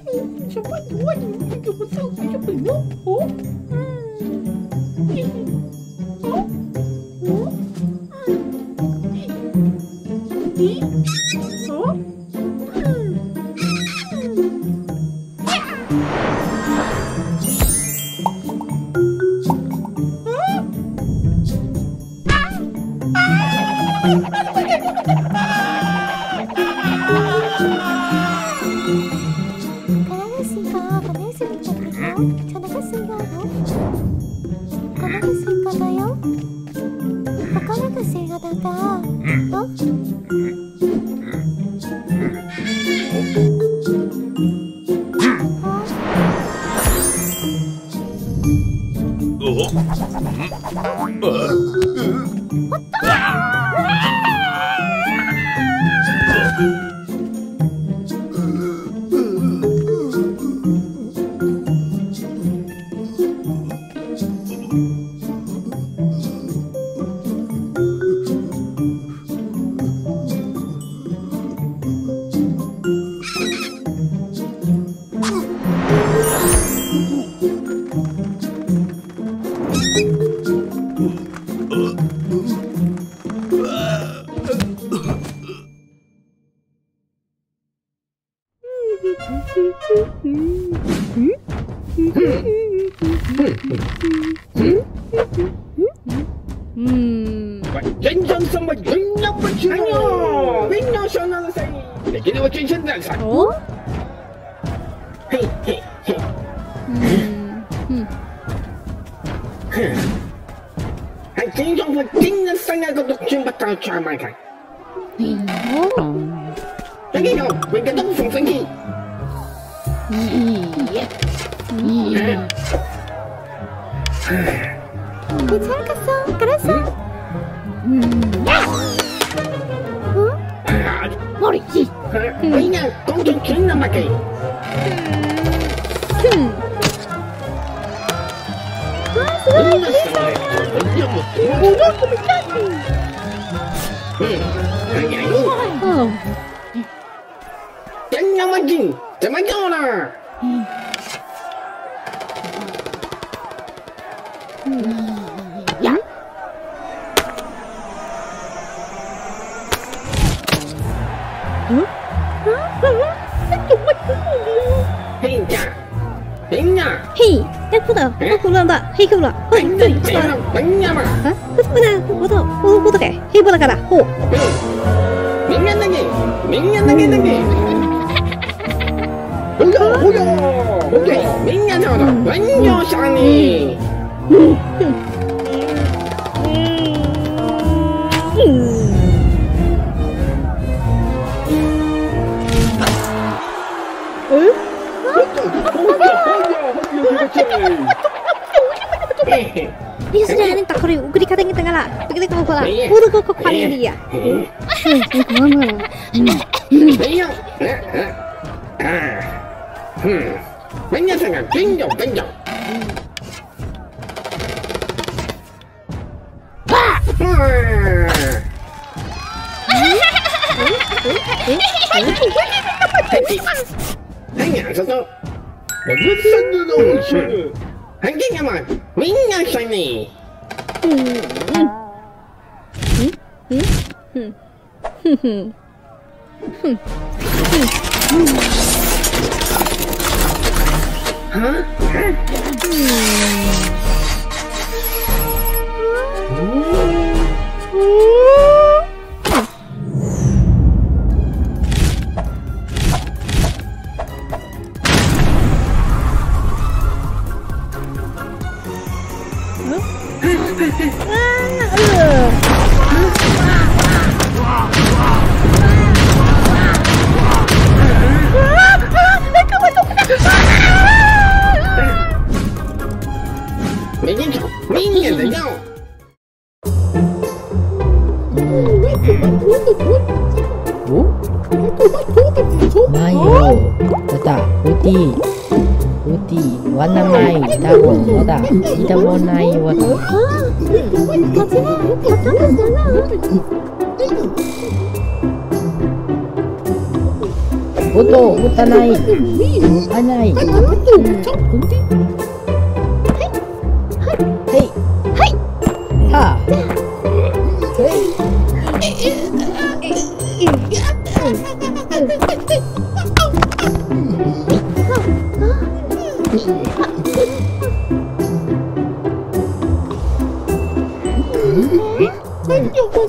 お音打たない打ない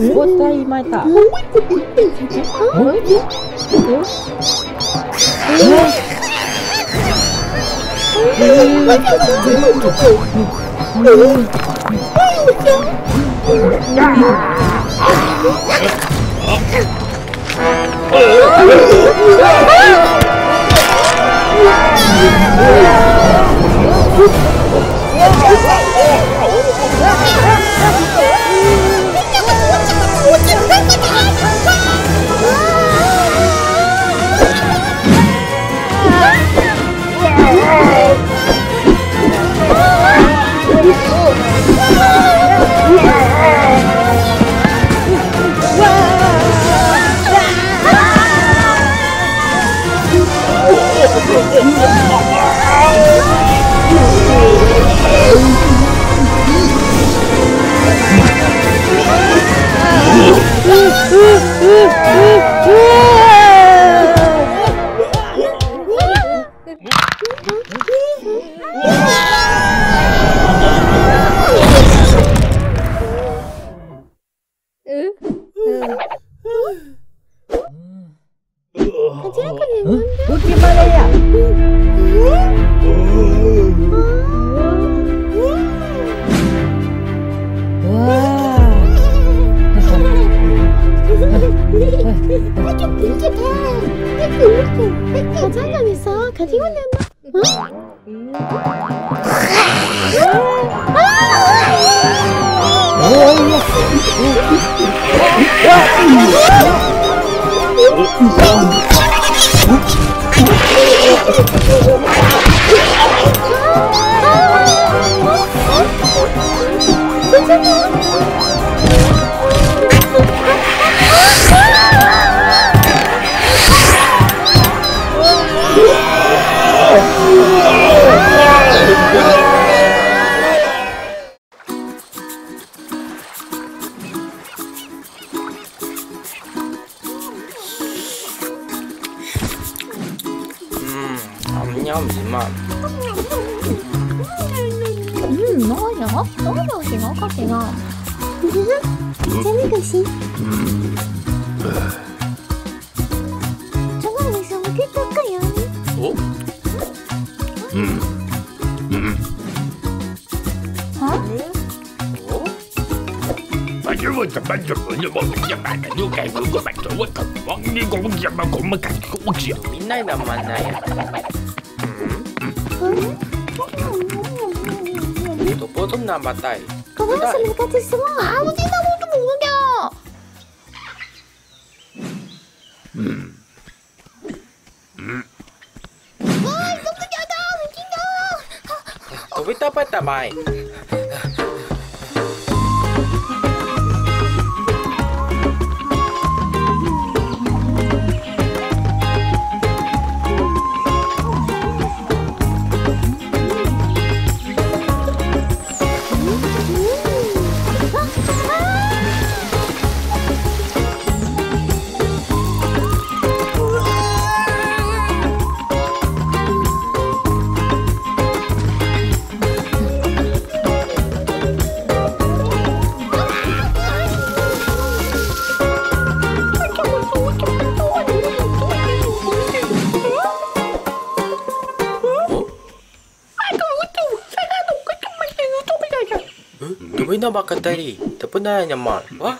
5体巻いた。Kenapa katari? Tak pernah nyaman. Wah.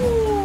Oh,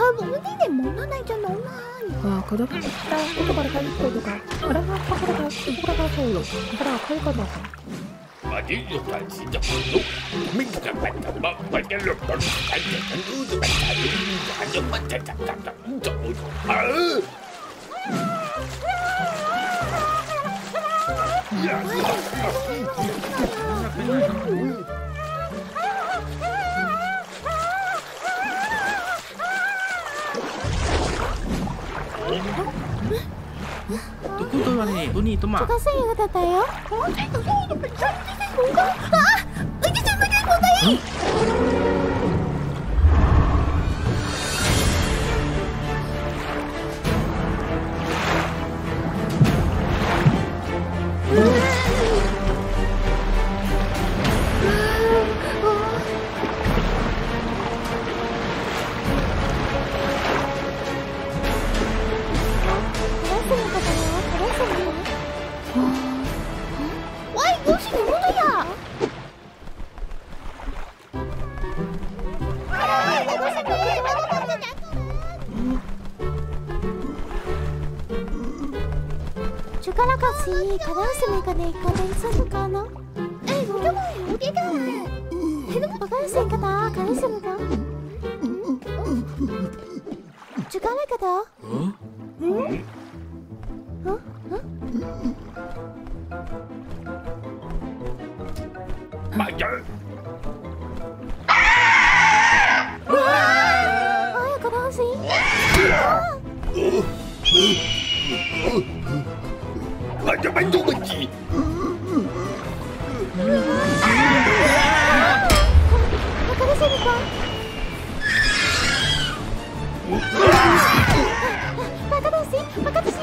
어디네 못나나잖아 엄마. 그러면 나 오토바로 가니까 누가 그러면 밖으로 가서 돌아가서 올라 돌아가서 가봐. This is the season of soup. Mix the batter, mix the liquor, and then do the batter. And then put the batter in the oven. 뭔가? 아! 이게 잘못된 거다잉! 주가락같이 가라앉으니까 내가 있으니까 너 에이 우정아 어디가 가라앉으니까 나 가라앉으니까 주가락같아 응? 응? 어? 어? 맞아 아야 가라앉으니까 맞아 맞는 거지. 가라세니까. 바카도시, 바카도시.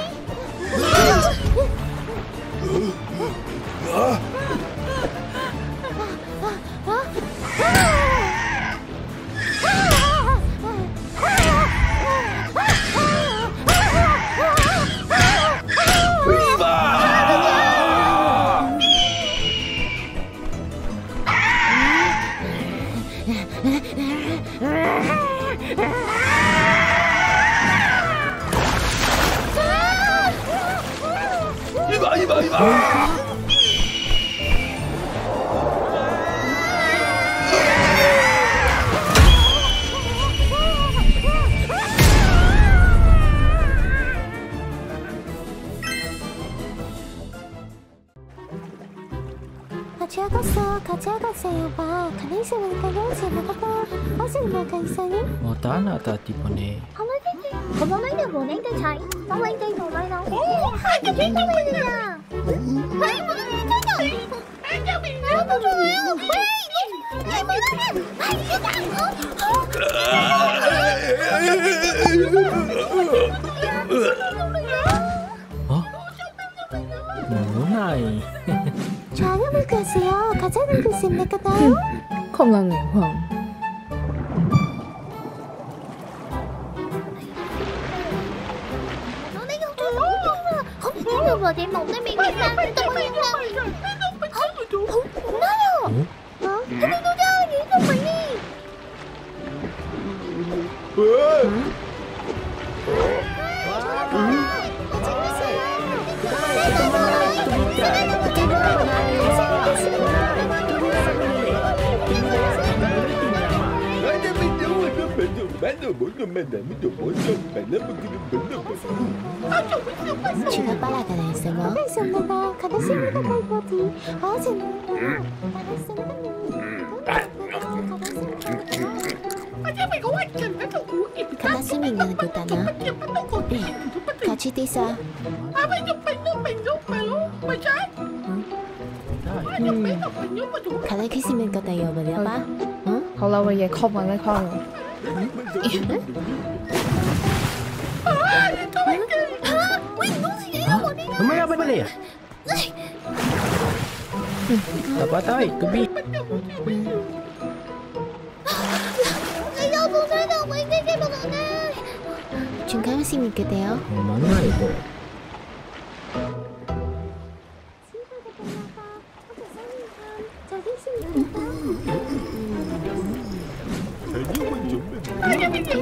가져갔어요 봐. 가만있으니까 영수에 먹어봐. 어제는 뭐가 있어요? 뭐 다나다 티보네. 가만있는데 뭐는데 잘. 가만있는데 뭐라나. 오! 아까 괜찮았냐? 아이 뭐라나. 나도 좋아요. 왜 이거? 어? 뭐나이. 저녁 먹으세요. 가자 먹을 수 있는 거다. 건강해 황. 너네 형들 커피를 먹어야 먹는 미국산 떡볶이 황. 나요. 어? 너네 도장 이거 빨리. 지금 빨아가나 있어 뭐? 가만있어 엄마가 가만있어 엄마가 갈거지 어제 놀라고 가만있어 엄마가 가만있어 미는 거잖아 네 같이 뛰자 가만히 있으면 거다요 뭐냐마? 응? 하려고 얘 커버를 커버 Umaya apa ni? Apa tahu? Kebi. Ayah bukan aku ini siapa kena? Jengkau masih mikir dia. Mana itu? Jadi sih. Mama,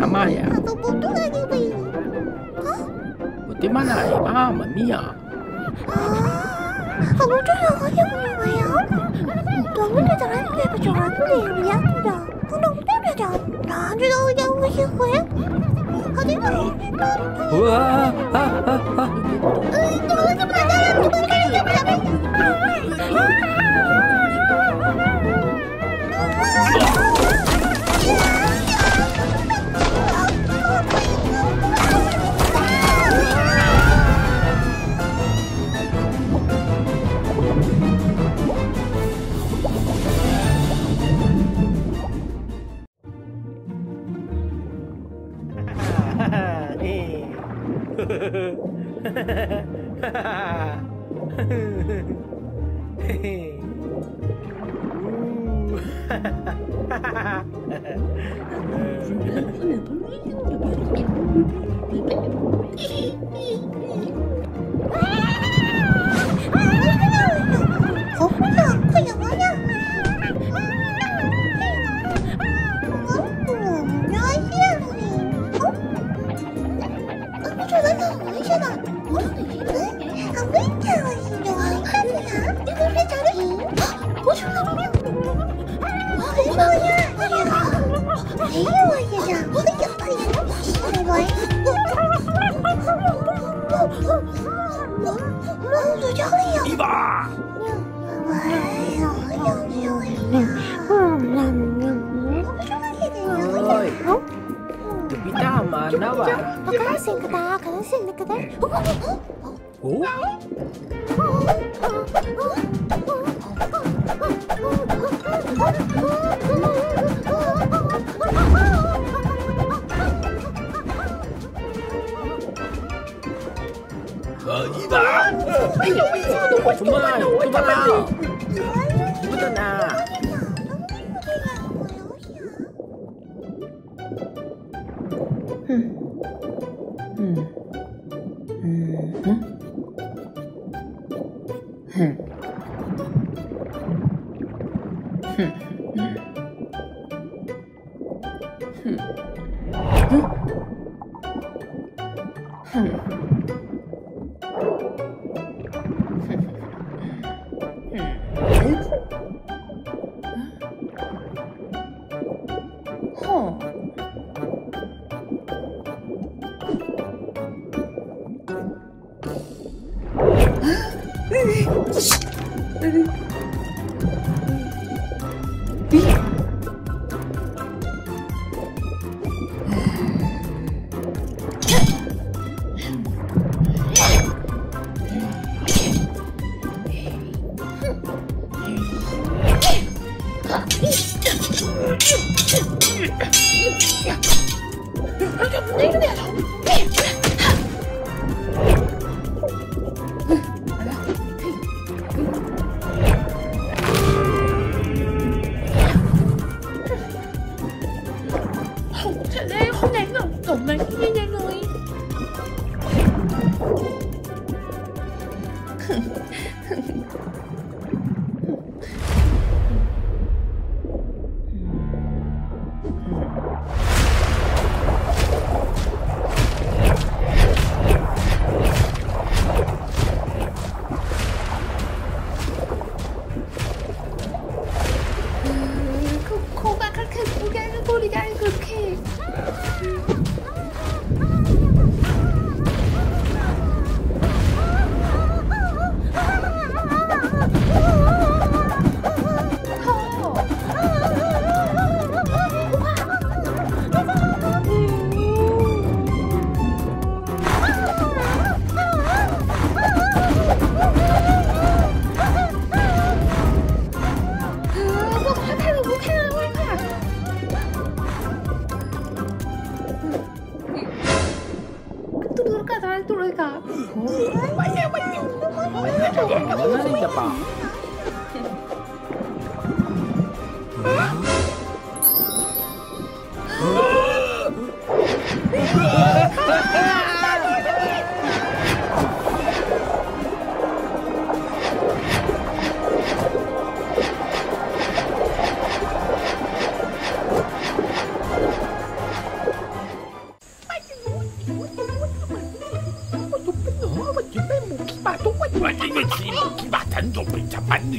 sama ya. Bagaimana Ima, Mia? Aku tuh yang kaya punya Tuan udah jalan ke perjuangan tuh ya, Mia udah. Tuan udah jalan. Nah, jadi aku yang kaya kaya. Hati aku. Wah, Tuan cepat jalan, cepat kali cepat.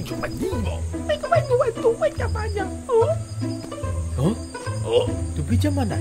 Cuman bingung. Macam mana? Oh, tu beli jam mana?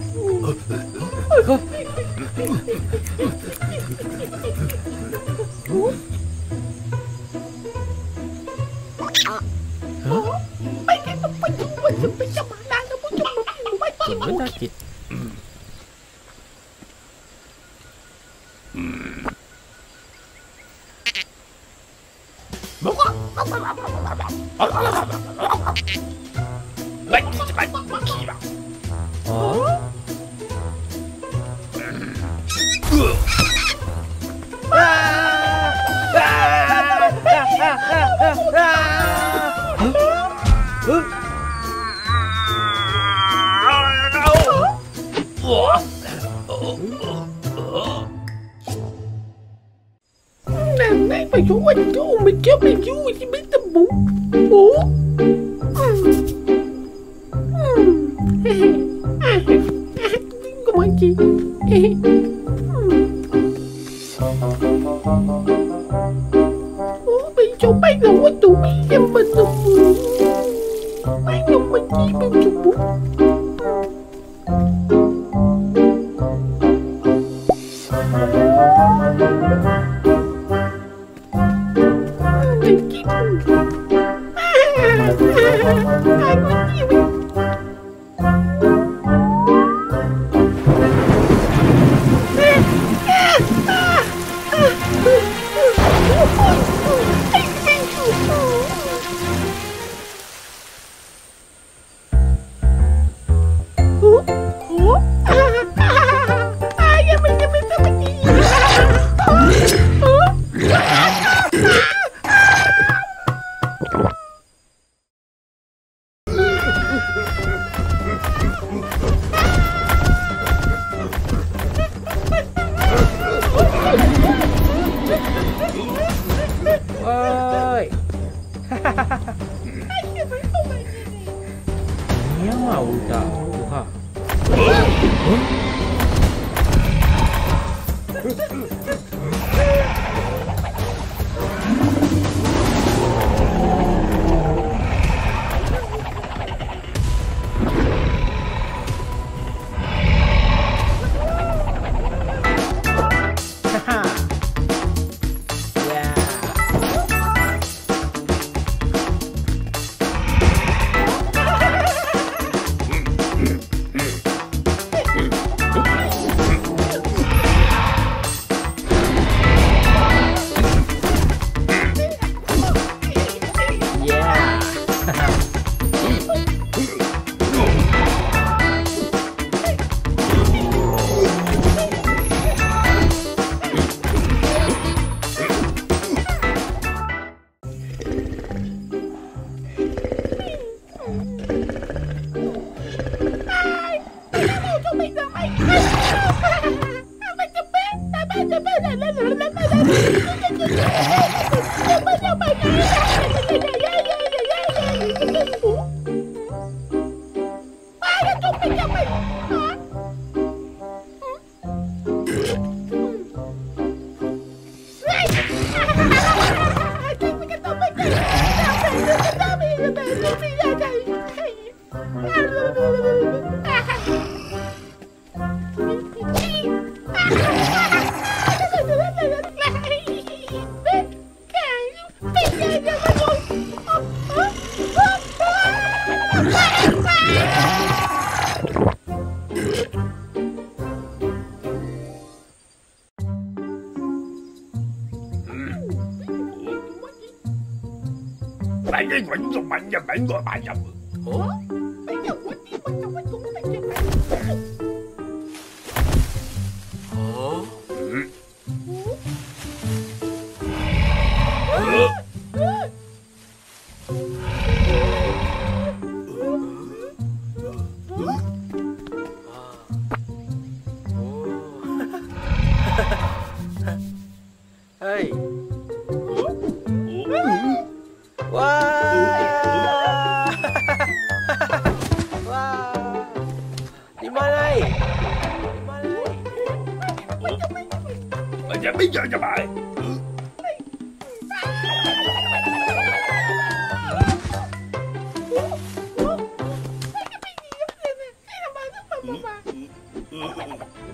Bây giờ cho bài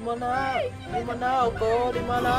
Di mana? Kau di mana?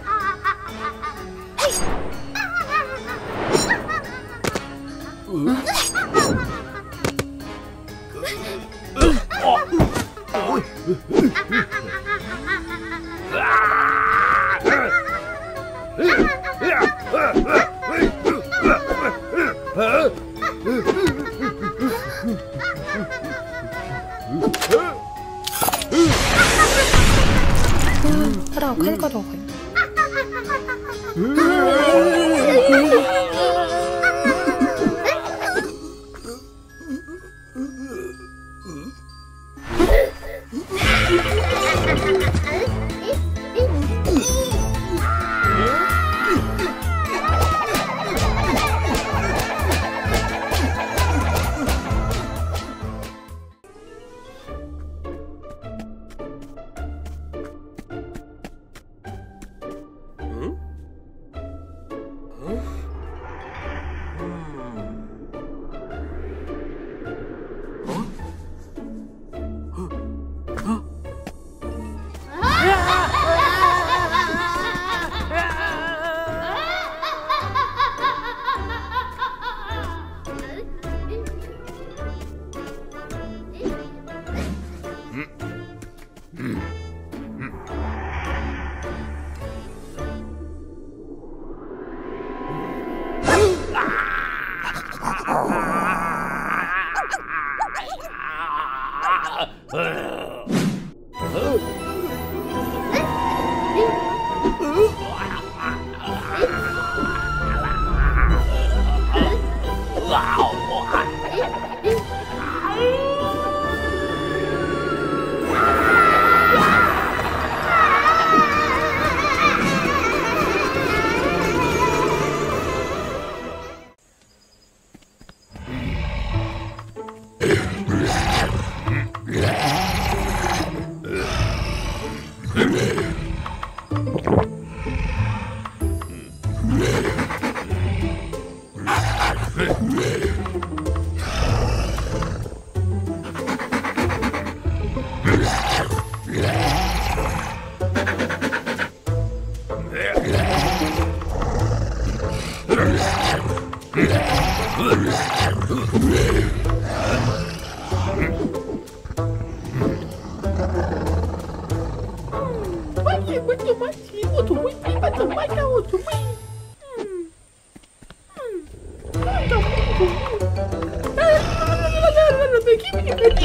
하다가 칼 가져가요.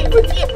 What do you